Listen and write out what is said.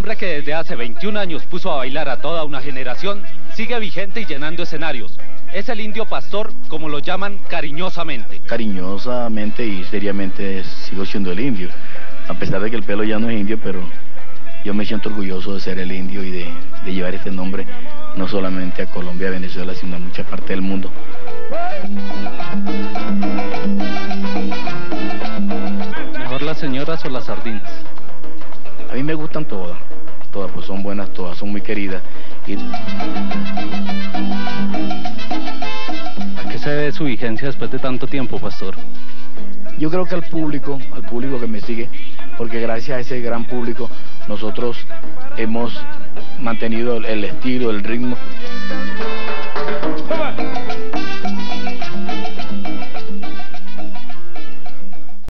hombre que desde hace 21 años puso a bailar a toda una generación, sigue vigente y llenando escenarios. Es el Indio Pastor, como lo llaman cariñosamente. Cariñosamente y seriamente sigo siendo el Indio. A pesar de que el pelo ya no es indio, pero yo me siento orgulloso de ser el Indio y de llevar este nombre no solamente a Colombia, a Venezuela, sino a mucha parte del mundo. ¿Mejor las señoras o las sardinas? A mí me gustan todas, pues son buenas todas, son muy queridas. Y... ¿a qué se debe su vigencia después de tanto tiempo, Pastor? Yo creo que al público que me sigue, porque gracias a ese gran público nosotros hemos mantenido el estilo, el ritmo.